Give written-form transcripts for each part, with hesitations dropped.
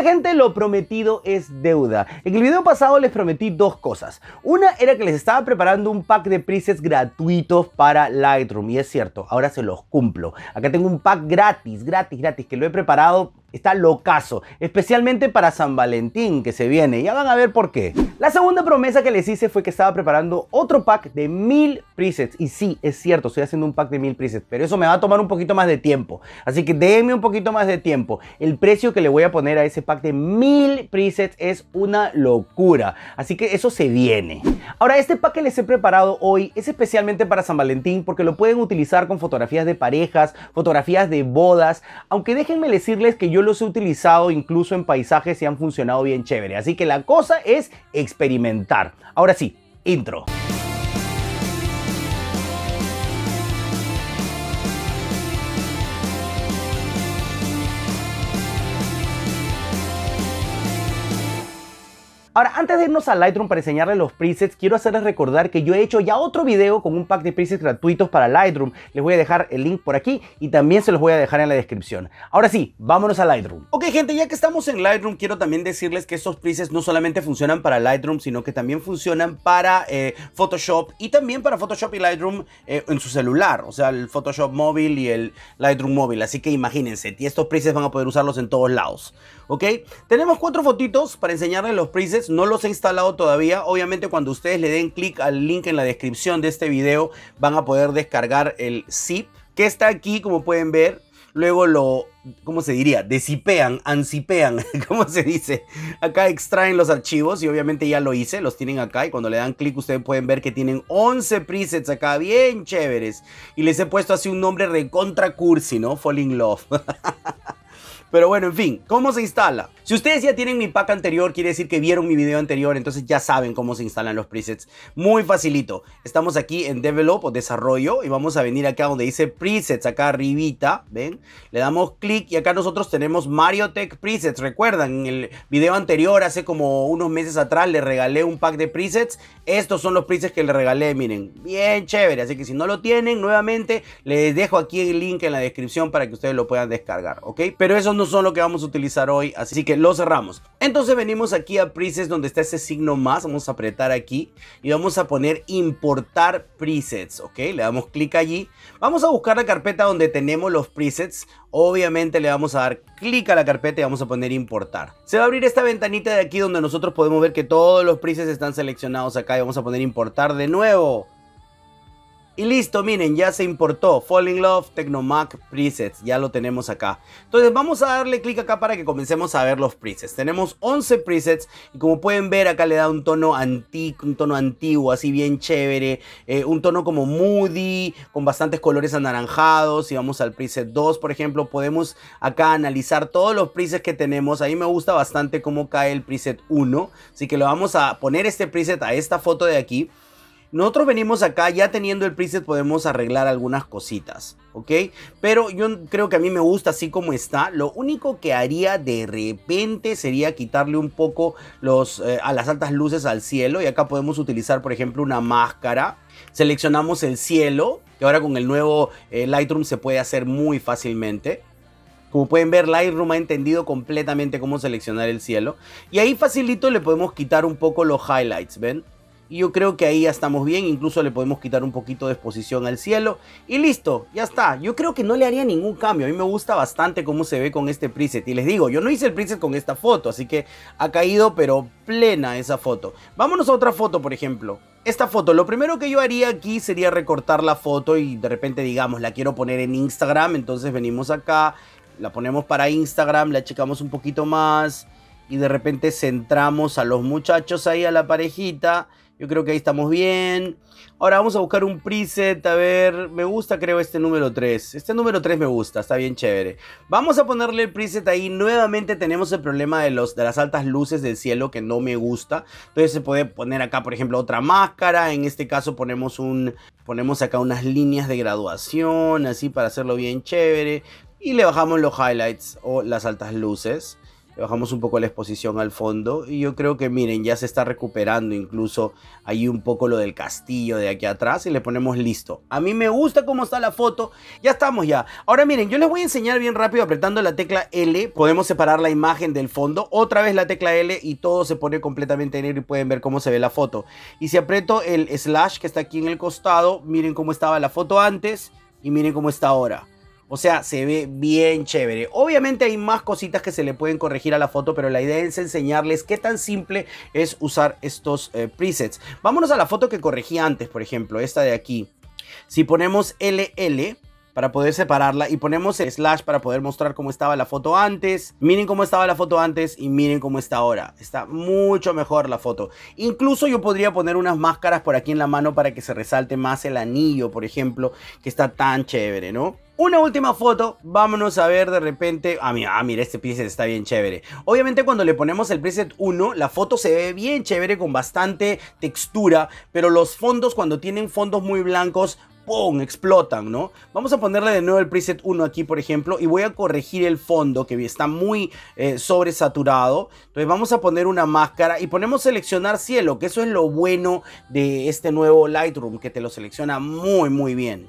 Hola gente, lo prometido es deuda. En el video pasado les prometí dos cosas. Una era que les estaba preparando un pack de presets gratuitos para Lightroom. Y es cierto, ahora se los cumplo. Acá tengo un pack gratis, que lo he preparado. Está locazo, especialmente para San Valentín que se viene, ya van a ver por qué. La segunda promesa que les hice fue que estaba preparando otro pack de 1000 presets. Y sí, es cierto, estoy haciendo un pack de 1000 presets, pero eso me va a tomar un poquito más de tiempo. Así que denme un poquito más de tiempo. El precio que le voy a poner a ese pack de 1000 presets es una locura. Así que eso se viene. Ahora, este pack que les he preparado hoy es especialmente para San Valentín porque lo pueden utilizar con fotografías de parejas, fotografías de bodas. Aunque déjenme decirles que yo los he utilizado incluso en paisajes y han funcionado bien chévere. Así que la cosa es experimentar. Ahora sí, intro. Ahora, antes de irnos a Lightroom para enseñarles los presets, quiero hacerles recordar que yo he hecho ya otro video con un pack de presets gratuitos para Lightroom. Les voy a dejar el link por aquí y también se los voy a dejar en la descripción. Ahora sí, vámonos a Lightroom. Ok gente, ya que estamos en Lightroom, quiero también decirles que estos presets no solamente funcionan para Lightroom, sino que también funcionan para Photoshop y también para Photoshop y Lightroom en su celular. O sea, el Photoshop móvil y el Lightroom móvil. Así que imagínense, y estos presets van a poder usarlos en todos lados. Ok, tenemos 4 fotitos para enseñarles los presets. No los he instalado todavía. Obviamente cuando ustedes le den clic al link en la descripción de este video van a poder descargar el zip que está aquí, como pueden ver. Luego lo, ¿cómo se diría? Deszipean, unzipean, ¿cómo se dice? Acá extraen los archivos y obviamente ya lo hice, los tienen acá y cuando le dan clic ustedes pueden ver que tienen 11 presets acá, bien chéveres. Y les he puesto así un nombre recontra cursi, ¿no? Falling Love. Pero bueno, en fin, ¿cómo se instala? Si ustedes ya tienen mi pack anterior, quiere decir que vieron mi video anterior, entonces ya saben cómo se instalan los presets. Muy facilito. Estamos aquí en Develop o Desarrollo y vamos a venir acá donde dice Presets, acá arribita, ¿ven? Le damos clic y acá nosotros tenemos MarioTech Presets. Recuerdan, en el video anterior, hace como unos meses atrás, le regalé un pack de presets. Estos son los presets que le regalé, miren. Bien chévere, así que si no lo tienen, nuevamente, les dejo aquí el link en la descripción para que ustedes lo puedan descargar, ¿ok? Pero eso no son lo que vamos a utilizar hoy, así que lo cerramos. Entonces venimos aquí a presets donde está ese signo más, vamos a apretar aquí y vamos a poner importar presets, ok, le damos clic allí, vamos a buscar la carpeta donde tenemos los presets, obviamente le vamos a dar clic a la carpeta y vamos a poner importar. Se va a abrir esta ventanita de aquí donde nosotros podemos ver que todos los presets están seleccionados acá y vamos a poner importar de nuevo. Y listo, miren, ya se importó Falling Love Tecnomac Presets, ya lo tenemos acá. Entonces vamos a darle clic acá para que comencemos a ver los presets. Tenemos 11 presets y como pueden ver acá le da un tono antico, un tono antiguo, así bien chévere. Un tono como moody, con bastantes colores anaranjados. Si vamos al preset 2, por ejemplo, podemos acá analizar todos los presets que tenemos. A mí me gusta bastante cómo cae el preset 1, así que le vamos a poner este preset a esta foto de aquí. Nosotros venimos acá, ya teniendo el preset podemos arreglar algunas cositas, ¿ok? Pero yo creo que a mí me gusta así como está. Lo único que haría de repente sería quitarle un poco los, a las altas luces al cielo. Y acá podemos utilizar, por ejemplo, una máscara. Seleccionamos el cielo, que ahora con el nuevo Lightroom se puede hacer muy fácilmente. Como pueden ver, Lightroom ha entendido completamente cómo seleccionar el cielo. Y ahí facilito le podemos quitar un poco los highlights, ¿ven? Y yo creo que ahí ya estamos bien, incluso le podemos quitar un poquito de exposición al cielo. Y listo, ya está. Yo creo que no le haría ningún cambio. A mí me gusta bastante cómo se ve con este preset. Y les digo, yo no hice el preset con esta foto, así que ha caído pero plena esa foto. Vámonos a otra foto, por ejemplo. Esta foto, lo primero que yo haría aquí sería recortar la foto y de repente digamos, la quiero poner en Instagram. Entonces venimos acá, la ponemos para Instagram, la checamos un poquito más. Y de repente centramos a los muchachos ahí, a la parejita. Yo creo que ahí estamos bien. Ahora vamos a buscar un preset. A ver, me gusta creo este número 3. Este número 3 me gusta, está bien chévere. Vamos a ponerle el preset ahí. Nuevamente tenemos el problema de las altas luces del cielo que no me gusta. Entonces se puede poner acá, por ejemplo, otra máscara. En este caso ponemos acá unas líneas de graduación, así para hacerlo bien chévere. Y le bajamos los highlights o las altas luces. Le bajamos un poco la exposición al fondo y yo creo que, miren, ya se está recuperando incluso ahí un poco lo del castillo de aquí atrás y le ponemos listo. A mí me gusta cómo está la foto. Ya estamos ya. Ahora miren, yo les voy a enseñar bien rápido apretando la tecla L. Podemos separar la imagen del fondo. Otra vez la tecla L y todo se pone completamente negro y pueden ver cómo se ve la foto. Y si aprieto el slash que está aquí en el costado, miren cómo estaba la foto antes y miren cómo está ahora. O sea, se ve bien chévere. Obviamente hay más cositas que se le pueden corregir a la foto, pero la idea es enseñarles qué tan simple es usar estos presets. Vámonos a la foto que corregí antes, por ejemplo, esta de aquí. Si ponemos LL para poder separarla y ponemos el slash para poder mostrar cómo estaba la foto antes, miren cómo estaba la foto antes y miren cómo está ahora. Está mucho mejor la foto. Incluso yo podría poner unas máscaras por aquí en la mano para que se resalte más el anillo, por ejemplo, que está tan chévere, ¿no? Una última foto, vámonos a ver de repente. Mira, este preset está bien chévere. Obviamente cuando le ponemos el preset 1, la foto se ve bien chévere con bastante textura, pero los fondos, cuando tienen fondos muy blancos, ¡pum!, explotan, ¿no? Vamos a ponerle de nuevo el preset 1 aquí, por ejemplo, y voy a corregir el fondo que está muy sobresaturado. Entonces vamos a poner una máscara y ponemos seleccionar cielo, que eso es lo bueno de este nuevo Lightroom, que te lo selecciona muy bien.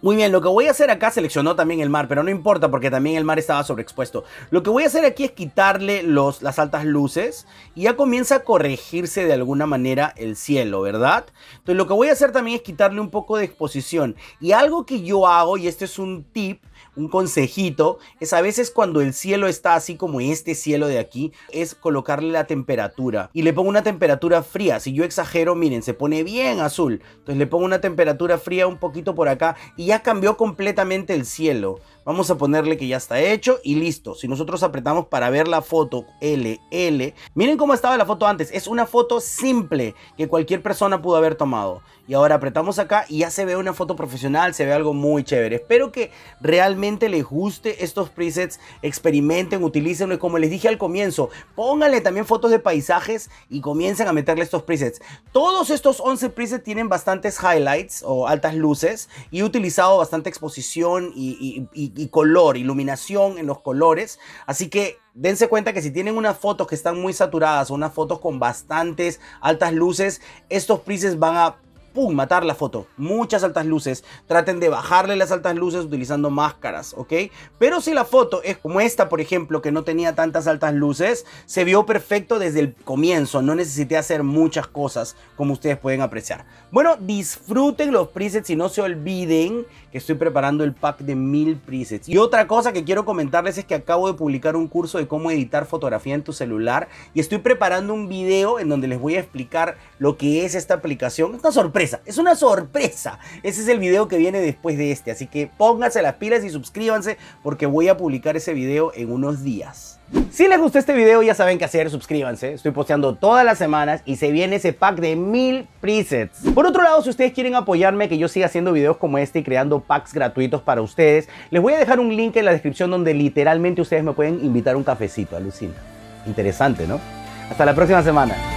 Muy bien, lo que voy a hacer acá, seleccionó también el mar, pero no importa porque también el mar estaba sobreexpuesto. Lo que voy a hacer aquí es quitarle las altas luces y ya comienza a corregirse de alguna manera el cielo, ¿verdad? Entonces lo que voy a hacer también es quitarle un poco de exposición. Y algo que yo hago, y este es un tip, un consejito, es a veces cuando el cielo está así como este cielo de aquí, es colocarle la temperatura y le pongo una temperatura fría. Si yo exagero, miren, se pone bien azul. Entonces le pongo una temperatura fría un poquito por acá y ya cambió completamente el cielo. Vamos a ponerle que ya está hecho y listo. Si nosotros apretamos para ver la foto LL, miren cómo estaba la foto antes. Es una foto simple que cualquier persona pudo haber tomado. Y ahora apretamos acá y ya se ve una foto profesional, se ve algo muy chévere. Espero que realmente les guste estos presets, experimenten, utilícenlo. Y como les dije al comienzo, pónganle también fotos de paisajes y comiencen a meterle estos presets. Todos estos 11 presets tienen bastantes highlights o altas luces y he utilizado bastante exposición y color, iluminación en los colores, así que dense cuenta que si tienen unas fotos que están muy saturadas o unas fotos con bastantes altas luces, estos presets van a ¡pum!, matar la foto. Muchas altas luces. Traten de bajarle las altas luces utilizando máscaras, ¿ok? Pero si la foto es como esta, por ejemplo, que no tenía tantas altas luces, se vio perfecto desde el comienzo. No necesité hacer muchas cosas, como ustedes pueden apreciar. Bueno, disfruten los presets y no se olviden que estoy preparando el pack de 1000 presets. Y otra cosa que quiero comentarles es que acabo de publicar un curso de cómo editar fotografía en tu celular y estoy preparando un video en donde les voy a explicar lo que es esta aplicación. Esta sorpresa. Es una sorpresa. Ese es el video que viene después de este. Así que pónganse las pilas y suscríbanse porque voy a publicar ese video en unos días. Si les gustó este video ya saben qué hacer, suscríbanse. Estoy posteando todas las semanas y se viene ese pack de 1000 presets. Por otro lado, si ustedes quieren apoyarme que yo siga haciendo videos como este y creando packs gratuitos para ustedes, les voy a dejar un link en la descripción donde literalmente ustedes me pueden invitar un cafecito. Alucina. Interesante, ¿no? Hasta la próxima semana.